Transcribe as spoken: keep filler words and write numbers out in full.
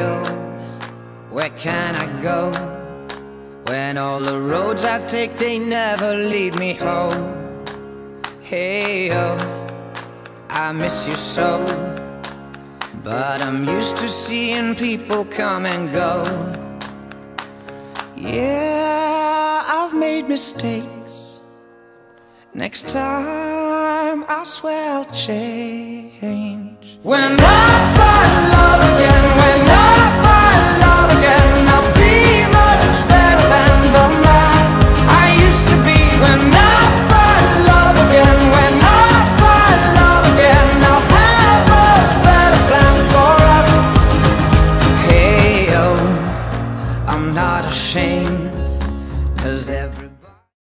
oh, where can I go? When all the roads I take, they never lead me home. Hey oh, I miss you so, but I'm used to seeing people come and go. Yeah, I've made mistakes. Next time I swear I'll change. When I find love again.